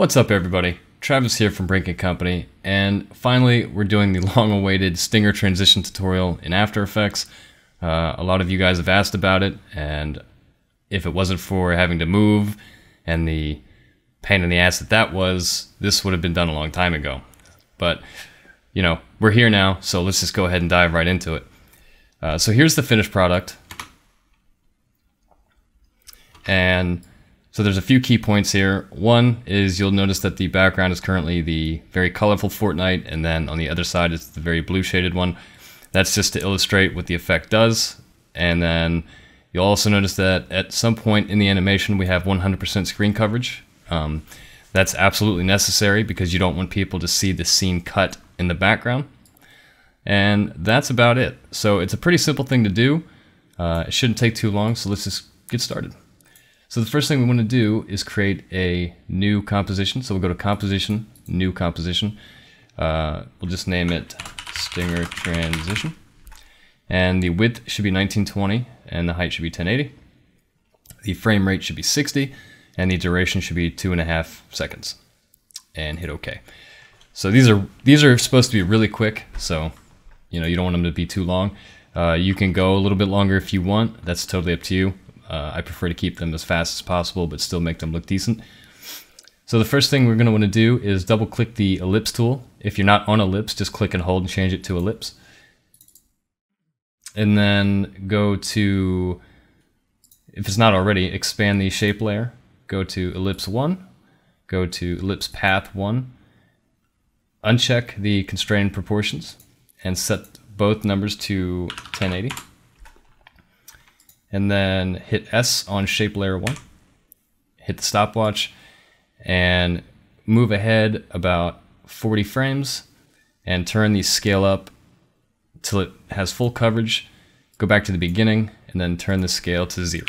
What's up everybody? Travis here from Brink and Company, and finally we're doing the long-awaited Stinger transition tutorial in After Effects. A lot of you guys have asked about it, and if it wasn't for having to move and the pain in the ass that was, this would have been done a long time ago. But, you know, we're here now, so let's just go ahead and dive right into it. So here's the finished product. And so there's a few key points here. One is you'll notice that the background is currently the very colorful Fortnite, and then on the other side is the very blue shaded one. That's just to illustrate what the effect does. And then you'll also notice that at some point in the animation we have 100% screen coverage. That's absolutely necessary because you don't want people to see the scene cut in the background. And that's about it. So it's a pretty simple thing to do. It shouldn't take too long, so let's just get started. So the first thing we want to do is create a new composition. So we'll go to Composition, New Composition. We'll just name it Stinger Transition. And the width should be 1920, and the height should be 1080. The frame rate should be 60, and the duration should be 2.5 seconds. And hit OK. So these are supposed to be really quick. So you don't want them to be too long. You can go a little bit longer if you want. That's totally up to you. I prefer to keep them as fast as possible, but still make them look decent. So the first thing we're going to want to do is double click the ellipse tool. If you're not on ellipse, just click and hold and change it to ellipse. And then go to, if it's not already, expand the shape layer. Go to ellipse 1, go to ellipse path 1, uncheck the constrained proportions, and set both numbers to 1080. And then hit S on shape layer 1, hit the stopwatch, and move ahead about 40 frames, and turn the scale up till it has full coverage, go back to the beginning, and then turn the scale to 0.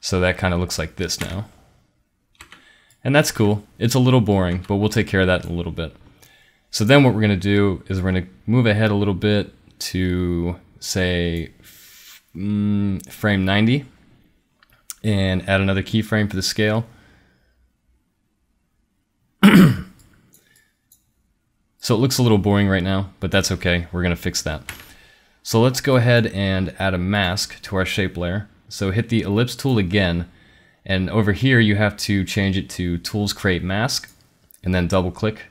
So that kind of looks like this now. And that's cool. It's a little boring, but we'll take care of that in a little bit. So then what we're going to do is we're going to move ahead a little bit to say frame 90 and add another keyframe for the scale. So it looks a little boring right now, but that's okay. We're going to fix that. So let's go ahead and add a mask to our shape layer. So hit the ellipse tool again, and over here you have to change it to Tools Create Mask, and then double click.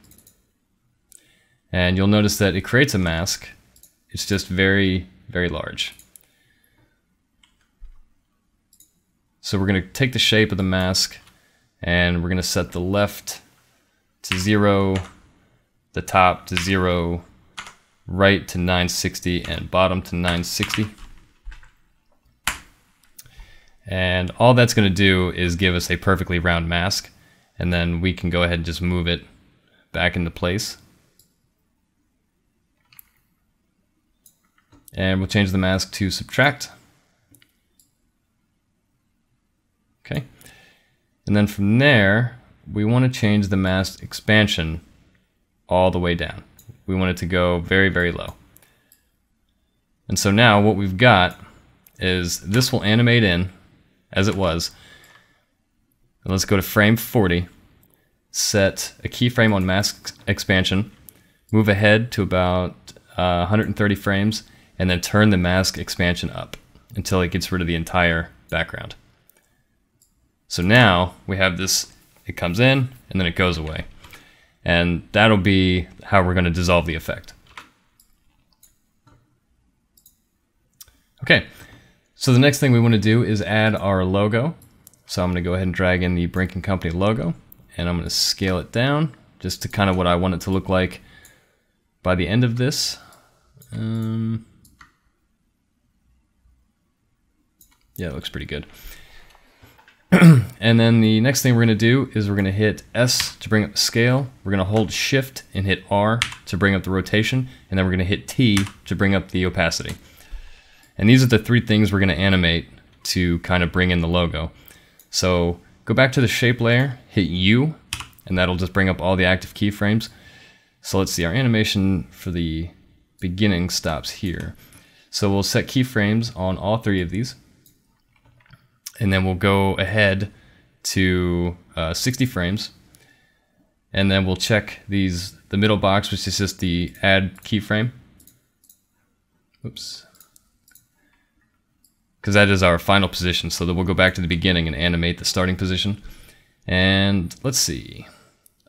And you'll notice that it creates a mask. It's just very, very large. So we're going to take the shape of the mask, and we're going to set the left to 0, the top to 0, right to 960, and bottom to 960. And all that's going to do is give us a perfectly round mask, and then we can go ahead and just move it back into place. And we'll change the mask to subtract. Okay. And then from there, we want to change the mask expansion all the way down. We want it to go very, very low. And so now what we've got is this will animate in as it was. And let's go to frame 40, set a keyframe on mask expansion, move ahead to about 130 frames, and then turn the mask expansion up until it gets rid of the entire background. So now we have this, it comes in and then it goes away. And that'll be how we're going to dissolve the effect. Okay, so the next thing we want to do is add our logo. So I'm going to go ahead and drag in the Brink and Company logo, and I'm going to scale it down just to kind of what I want it to look like by the end of this. Yeah, it looks pretty good. And then the next thing we're going to do is we're going to hit S to bring up the scale. We're going to hold Shift and hit R to bring up the rotation. And then we're going to hit T to bring up the opacity. And these are the three things we're going to animate to kind of bring in the logo. So go back to the shape layer, hit U, and that'll just bring up all the active keyframes. So let's see, our animation for the beginning stops here. So we'll set keyframes on all three of these. And then we'll go ahead to 60 frames. And then we'll check these, the middle box, which is just the add keyframe. Oops. Because that is our final position, so that we'll go back to the beginning and animate the starting position. And let's see.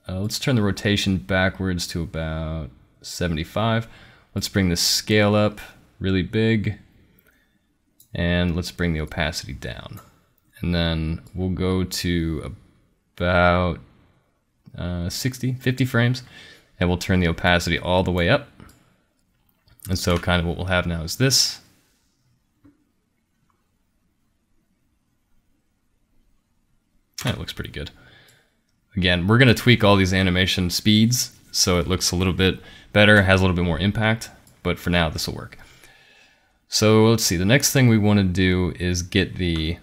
Let's turn the rotation backwards to about 75. Let's bring the scale up really big. And let's bring the opacity down. And then we'll go to about 50 frames. And we'll turn the opacity all the way up. And so kind of what we'll have now is this. That looks pretty good. Again, we're going to tweak all these animation speeds so it looks a little bit better, has a little bit more impact, but for now this will work. So let's see, the next thing we want to do is get the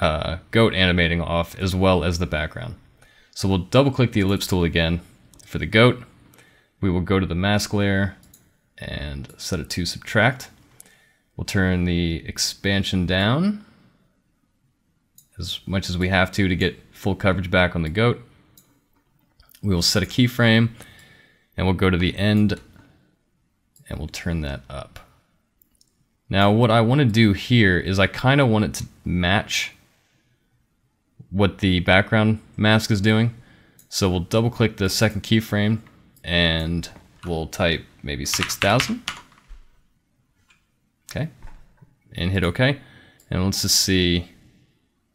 goat animating off as well as the background. So we'll double click the ellipse tool again for the goat. We will go to the mask layer and set it to subtract. We'll turn the expansion down as much as we have to get full coverage back on the goat. We will set a keyframe and we'll go to the end and we'll turn that up. Now what I want to do here is I kind of want it to match what the background mask is doing. So we'll double click the second keyframe and we'll type maybe 6,000. Okay, and hit OK. And let's just see.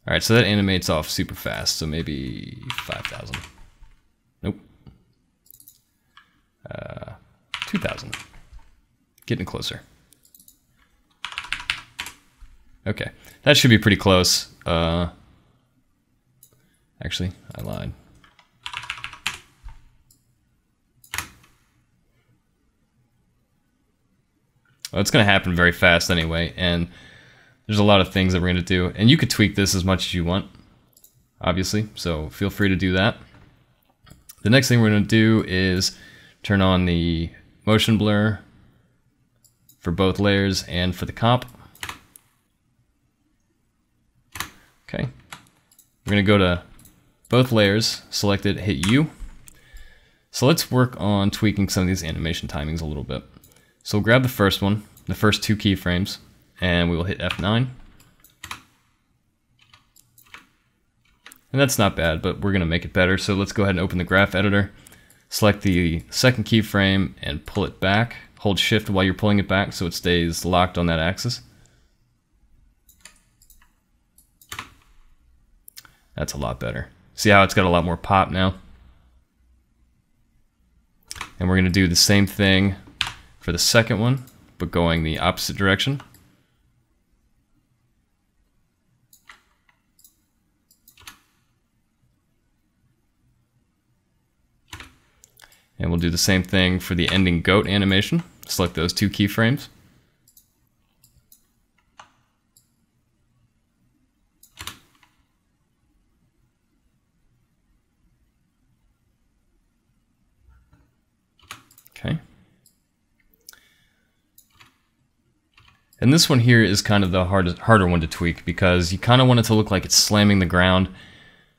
All right, so that animates off super fast, so maybe 5,000. Nope. 2,000. Getting closer. Okay, that should be pretty close. Actually, I lied. Well, it's going to happen very fast anyway, and there's a lot of things that we're going to do, and you could tweak this as much as you want, obviously, so feel free to do that. The next thing we're going to do is turn on the motion blur for both layers and for the comp. Okay, we're going to go to both layers, select it, hit U. So let's work on tweaking some of these animation timings a little bit. So we'll grab the first one, the first two keyframes, and we will hit F9. And that's not bad, but we're going to make it better. So let's go ahead and open the graph editor, select the second keyframe and pull it back. Hold shift while you're pulling it back so it stays locked on that axis. That's a lot better. See how it's got a lot more pop now? And we're going to do the same thing for the second one, but going the opposite direction. And we'll do the same thing for the ending goat animation. Select those two keyframes. Okay. And this one here is kind of the harder one to tweak because you kind of want it to look like it's slamming the ground,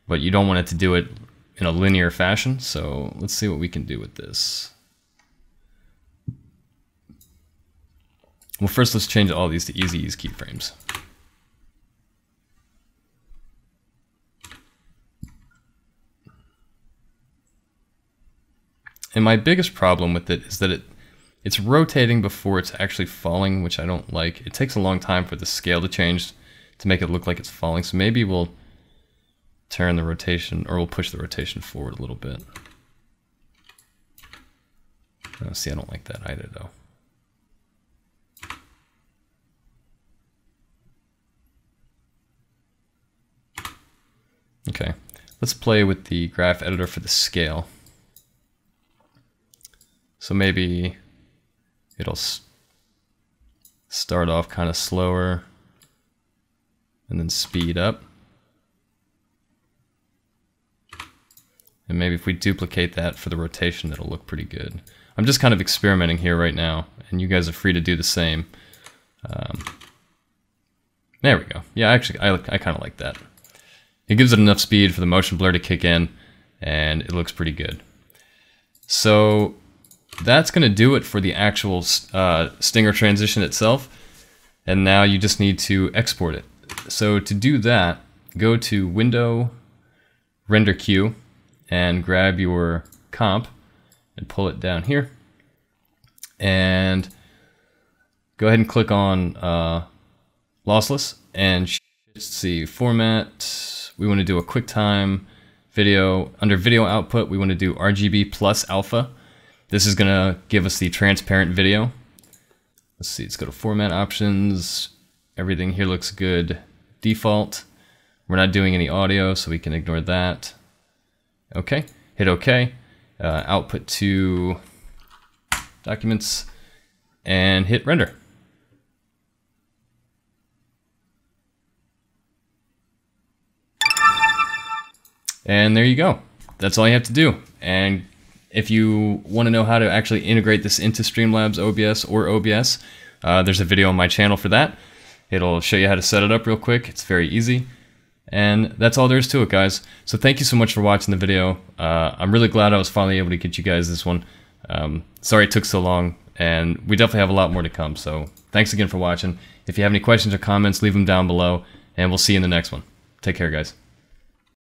but you don't want it to do it in a linear fashion, so let's see what we can do with this. Well, first let's change all these to easy ease keyframes. And my biggest problem with it is that it's rotating before it's actually falling, which I don't like. It takes a long time for the scale to change to make it look like it's falling, so maybe we'll turn the rotation, or we'll push the rotation forward a little bit. Oh, see, I don't like that either, though. Okay, let's play with the graph editor for the scale. So maybe it'll start off kind of slower and then speed up. And maybe if we duplicate that for the rotation, that'll look pretty good. I'm just kind of experimenting here right now, and you guys are free to do the same. There we go. Yeah, actually, I kind of like that. It gives it enough speed for the motion blur to kick in, and it looks pretty good. So that's going to do it for the actual Stinger transition itself. And now you just need to export it. So to do that, go to Window, Render Queue, and grab your comp and pull it down here. And go ahead and click on Lossless and see Format. We want to do a QuickTime video. Under Video Output, we want to do RGB plus Alpha. This is going to give us the transparent video. Let's see, let's go to Format Options. Everything here looks good. Default. We're not doing any audio, so we can ignore that. Okay, hit OK. Output to Documents and hit Render. And there you go. That's all you have to do. And if you want to know how to actually integrate this into Streamlabs OBS or OBS, there's a video on my channel for that. It'll show you how to set it up real quick. It's very easy. And that's all there is to it, guys. So thank you so much for watching the video. I'm really glad I was finally able to get you guys this one. Sorry it took so long, and we definitely have a lot more to come. So thanks again for watching. If you have any questions or comments, leave them down below, and we'll see you in the next one. Take care, guys.